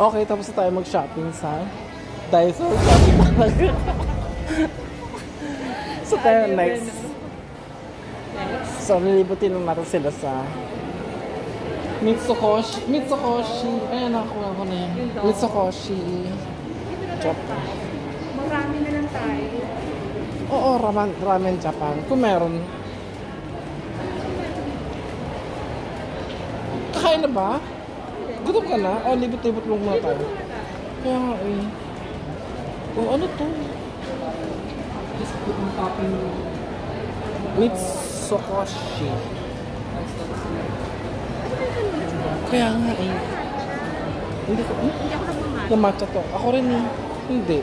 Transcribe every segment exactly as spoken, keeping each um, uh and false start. Okay, tapos na tayo mag-shopping sa Daiso. Shopping talaga. So tayo next. So nilibutin lang natin sila sa Mitsukoshi. Mitsukoshi. Ayan, nakakuha ko na yan. Mitsukoshi. Japan. Marami na lang tayo. Oo, ramen, ramen Japan. Kung meron. Kakain na ba? Gutom ka na? O, libot-libot lang muna tayo. Kaya nga eh. O, ano to? Just put on top in Mitsukoshi. Kaya nga eh. Hindi ko, hmm? Namatcha to. Ako rin eh. Hindi.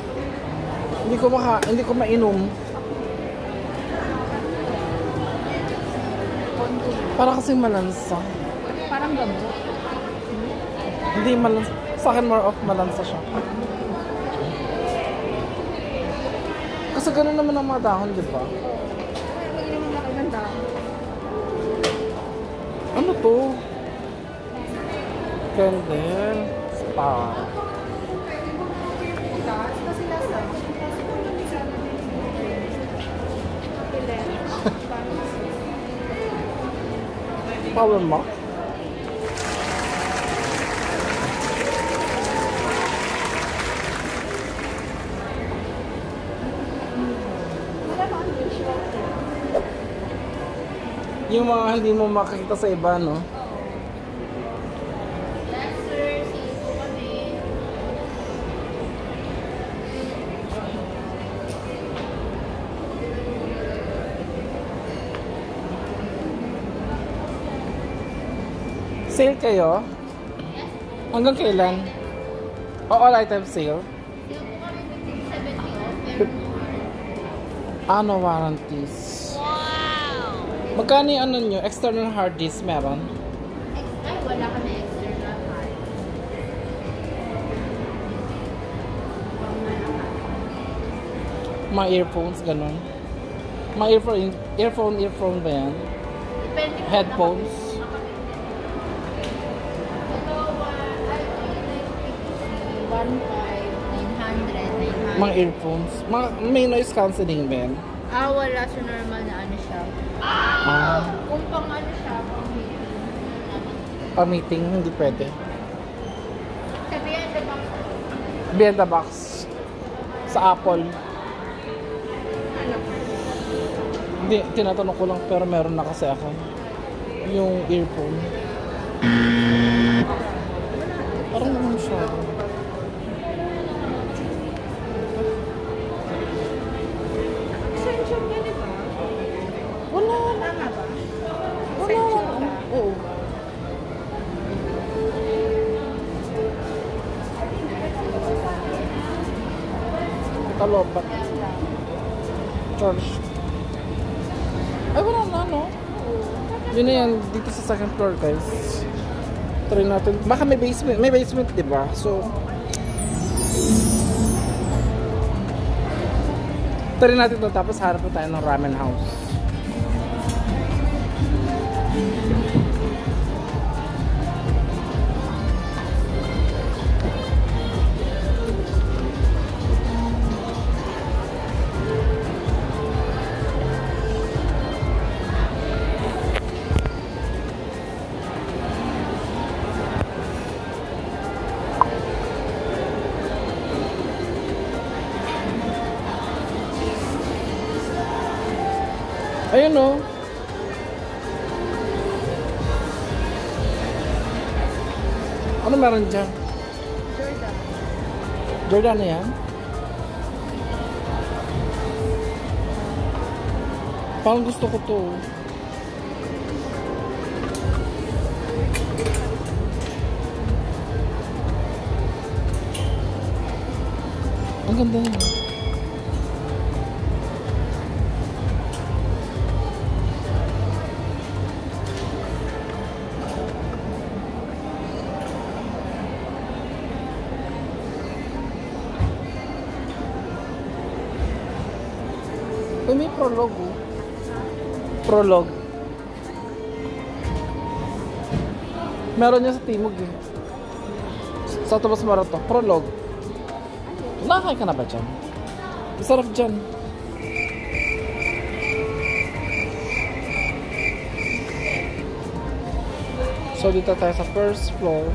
Hindi ko maka, hindi ko mainom. Para kasing malansa. Parang gamot. Hindi malansa. Sa akin more of malansa siya. Kasi ganun naman ang mga dahon, di ba? Ano to? Candle spa. Power mo? Yung mga hindi mo makikita sa iba, no? Sale kayo? Hanggang kailan? O all item sale? Ano warranties? Magkano yung ano nyo? External hard disk meron? Ay, wala kami external hard disk. Mga earphones, ganun. Mga earphone, earphone, earphone ba yan? Depende. Headphones. Ito, one five, nine hundred, nine hundred. Mga earphones. Mga, may noise cancelling ba yan? Ah, wala siya, normal na ano siya. Ah. Kung pang ano siya, pang meeting. Pang meeting, hindi pwede. Sa Benta Box. Benta Box. Sa Apple. Ano? Hindi, tinatanong ko lang pero meron na kasi ako. Yung earphone. Parang naman siya. Talobat Church. Ay, wala na, no? Yun na yan, dito sa second floor, guys. Try natin. Baka may basement. May basement, diba? So try natin ito, tapos harap na tayo ng ramen house. Ayun, no? Ano meron dyan? Jordan. Jordan na yan? Parang gusto ko to. Ang ganda yan. May prologue. Prologue. Meron niya sa Timog eh. Sa Sa tapos marato, prologue. Nakakay ka na ba dyan? Masarap dyan. So dito tayo sa first floor.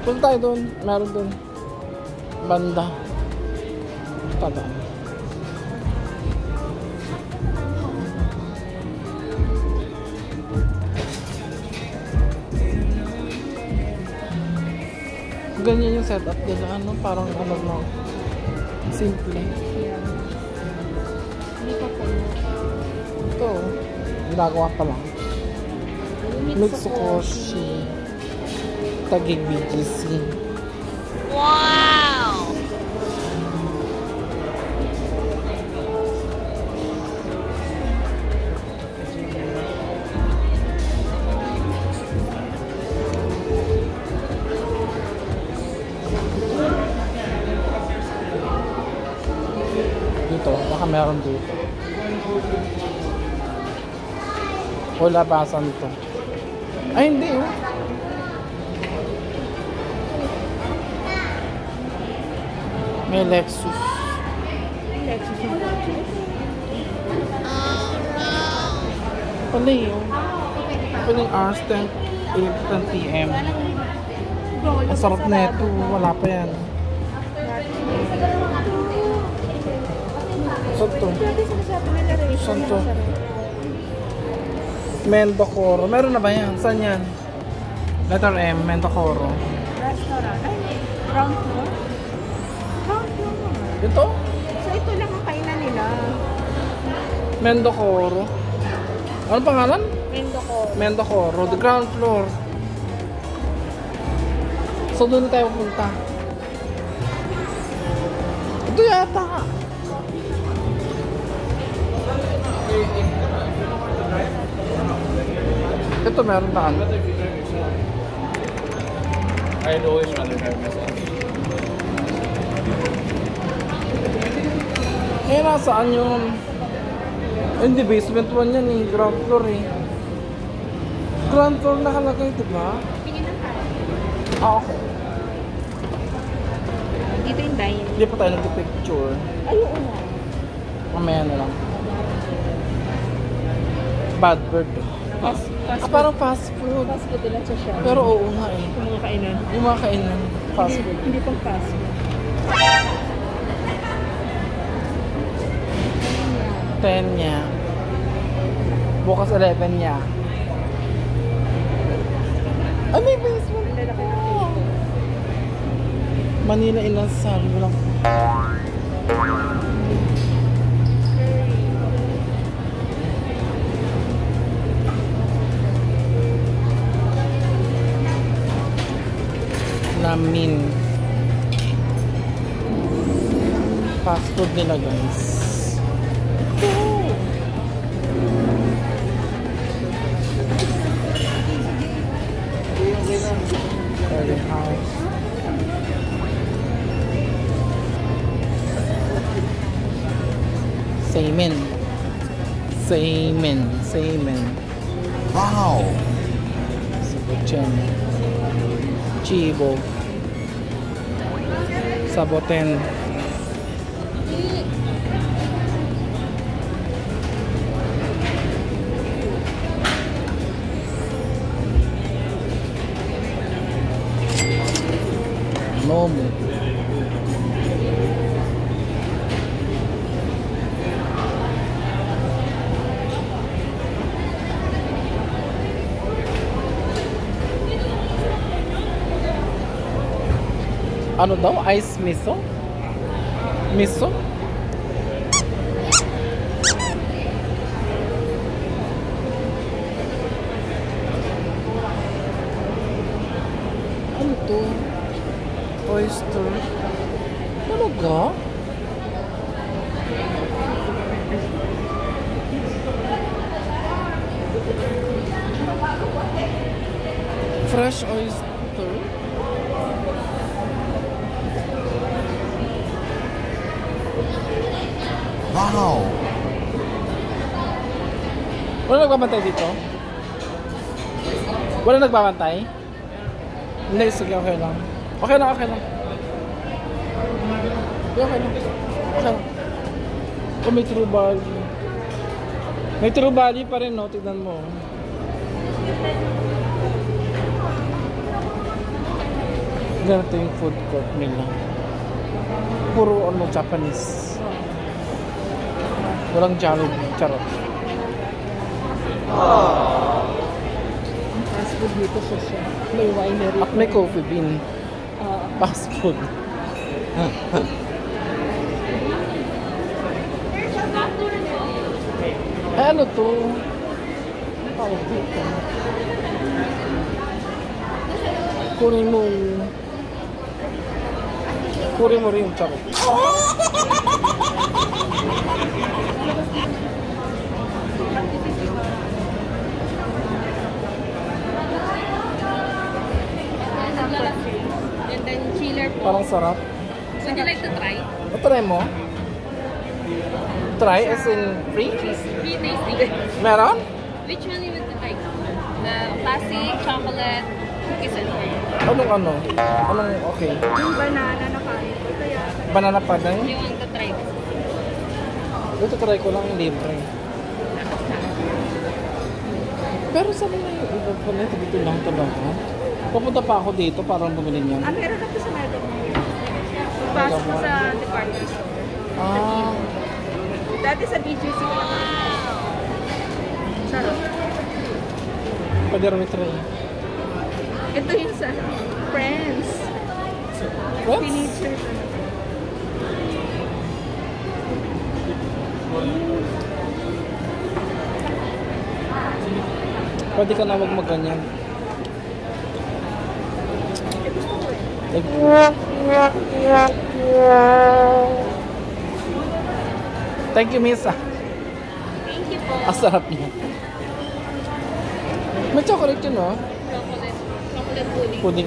Punta tayo doon, meron doon banda tadaan. Ganyan yung setup nila, ano, parang ano lang, simple. Ito, ginagawa pa lang. Mitsukoshi tagig B G C. Wow! Dito, baka meron dito. O labasan ito. Ay, hindi oh. May Lexus. May Lexus yung kotse. Pwede yun. Pwede yung hours ten A M. Ang sarap na ito. Wala pa yan. Saan to? Saan to? Mendokoro. Meron na ba yan? Saan yan? Letter M. Mendokoro. Restaurant. Ay, ground floor. Ito? So ito lang ang kainan nila. Mendokoro. Ano pangalan? Mendokoro. Mendokoro. The ground floor. So doon tayo pupunta. Ito yata. Ito meron daan. I'd always rather have myself. Eh, nasaan yung hindi basement one yan eh, ground floor eh. Ground floor nakalagay, diba? Tingin lang tayo. Ah, okay. Dito yung dining. Hindi pa tayo nag-picture. Ayun na. Mamaya na lang. Bad bird. Fast, fast ah, parang fast food. Fast food nila sa siya. Pero oo nga eh. Yung mga kainan. Yung mga kainan. Fast food. Hindi, hindi pang fast food. ten niya. Bukas eleven niya. Ay, may basement po! Manila Inansal. Walang... Namin. Fast food nila, guys. Semen, semen, semen. Wow. Sabuchan, chibo, saboten. Nome. Ano daw? Ice miso? Miso? Ano to? Oyster. Talaga? fresh oyster. Wow! Wala nagbabantay dito? Wala nagbabantay? Hindi, sige, okay lang. Okay lang, okay lang. Okay lang, okay lang. Oh, may true value. May true value pa rin, no? Tignan mo. Ganito yung food court nila. Puro ano, Japanese. Walang Jollibee, charot. Fast food dito siya. May winery. At may coffee bean. Fast food. Ay, ano to? Tawag dito. Kunin mo. Kunin mo rin yung charot. And then chiller po. Parang sarap. Would you like to try? Try mo? Try as in free? Free tasting. Meron? Which one you would like? The classic, chocolate, cookies and cream. Anong ano? Anong okay? Yung banana na kanin. Banana pa din? You want to try this? Ito try ko lang libre. Pero sabi na yung iba pa na dito lang talaga. Papunta pa ako dito para bumili niyan. Ah, meron ako sa meron. Pasok ko sa department store. Ah. Dati sa B G C ko lang. Sarap. Pwede rin try. Ito yung sa Friends. Friends? Furniture. Pwede ka na wag magganyan. Thank you, miss. Thank you po. Ang sarap niya. May chocolate yun, no? Chocolate. Chocolate pudding. Pudding.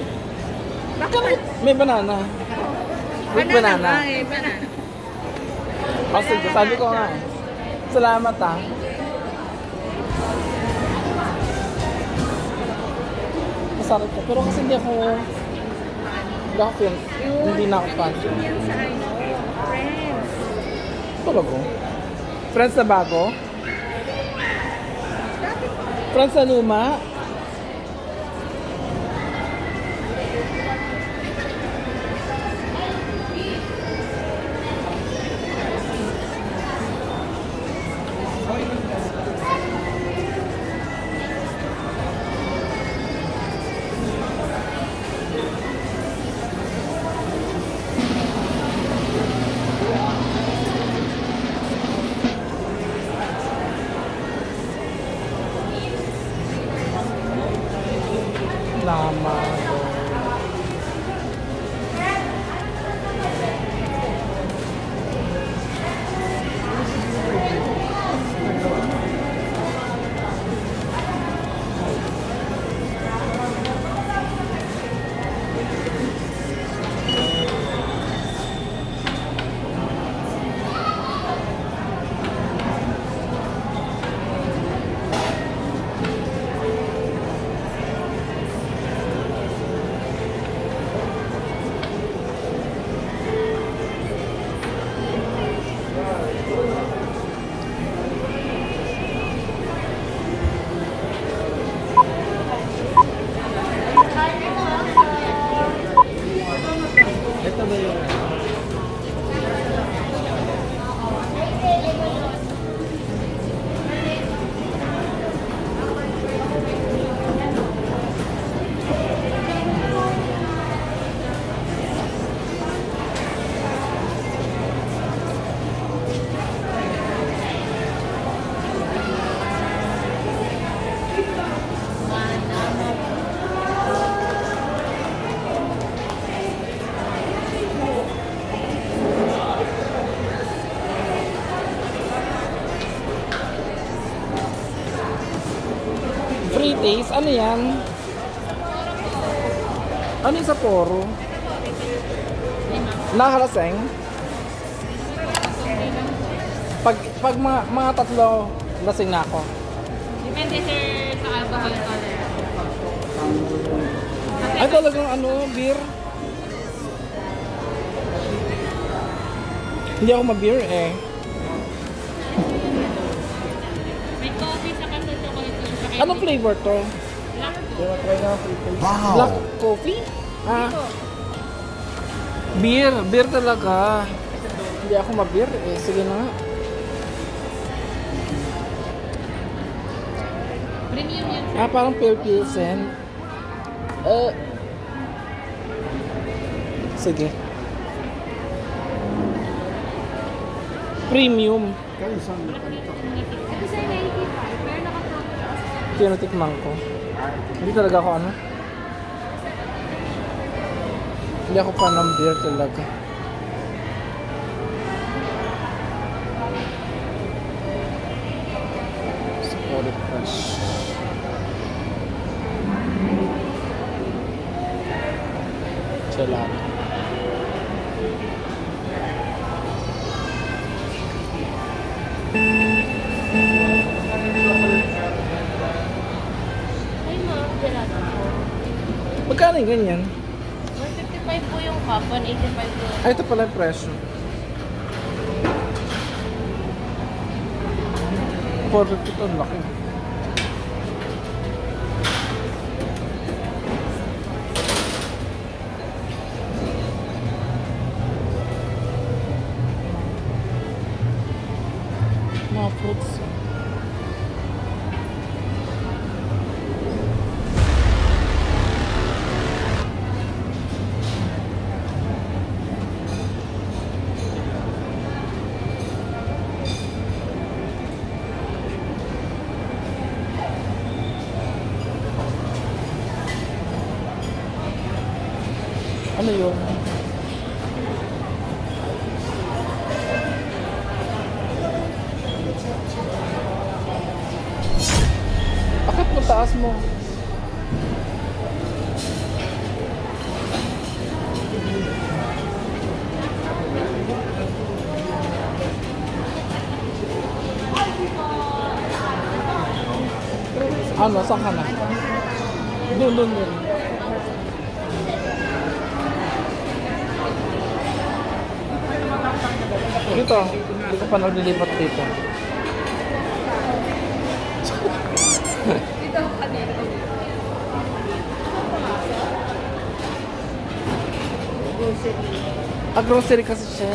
Bakit? May banana. With banana. Banana ba eh? Banana. Oh, sige, sabi ko nga. Salamat ah. Masarap ko. Pero kasi hindi ako... Hindi ako film. Hindi na ako fan. Friends. Talago? Friends na bago? Friends na luma? Days. Ano yan? Ano yung Sapporo? Nahalaseng? Pag, pag mga, mga tatlo, lasing na ako. Depende sir sa alcohol tolerance. Ay talagang ano, beer? Hindi ako mag-beer eh. May coffee sa kasi chocolate milk. Anong flavor to? Black coffee. Wow! Black coffee? Ah. Beer. Beer talaga. Hindi ako mag-beer eh. Sige na nga. Premium yan. Ah, parang pale pilsen. Eh. Sige. Premium. Tinatikman ko. Hindi talaga ako ano. Hindi ako fan ng beer talaga. Sapporo fresh. Salamat. Magkano yung ganyan? one fifty-five po yung cup, one eighty-five po. Ay, ito pala yung presyo. four fifty to, laki. Mga fruits. Ano yun? Bakit mo taas mo? Ano? Saan ka na? Doon, doon, doon. Dito, dito pa nalilipat dito. Dito ka dito. A grocery kasi siya.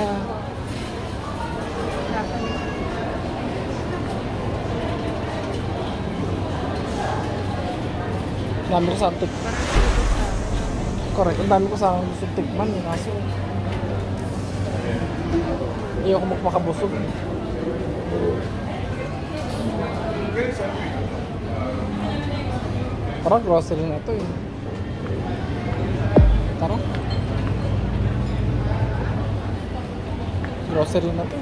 Dami ko sa tik. Correct, dami ko sa tikman yung aso. Hindi ako makabusog. Parang grocery na ito eh. Tara. Grocery na ito.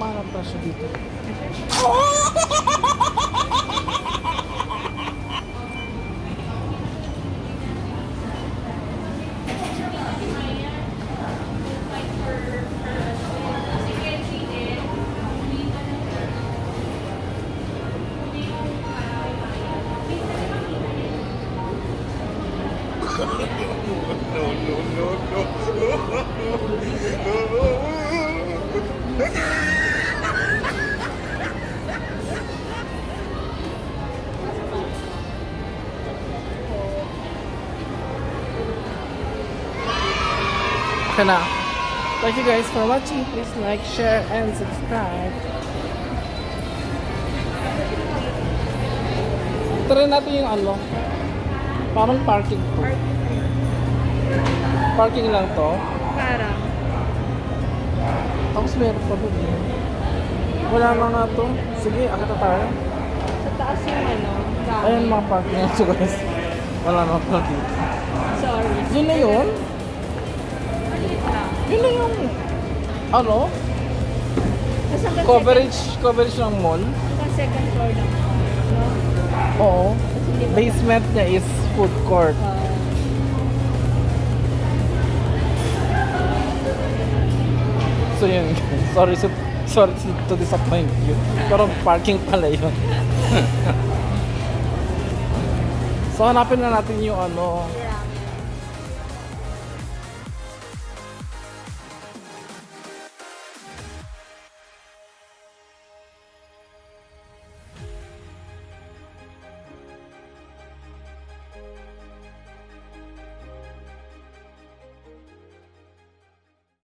Mahal ang presyo dito. No, no, no, no, no, no, no. Na. Thank you guys for watching. Please like, share, and subscribe. Try natin yung ano. Parang parking po. Parking lang to. Parang. Tapos meron pa doon. Wala mga to. Sige, akita tayo. Sa taas yung ano? Ayun mga parking na ito guys. Wala mga parking. Sorry. Yun na yun? Yun na yung ano? Coverage, coverage ng mall. Second floor lang. Oo. Basement niya is food court. So yun, sorry, sorry to disappoint you. Pero parking pala yun. So hanapin na natin yung ano,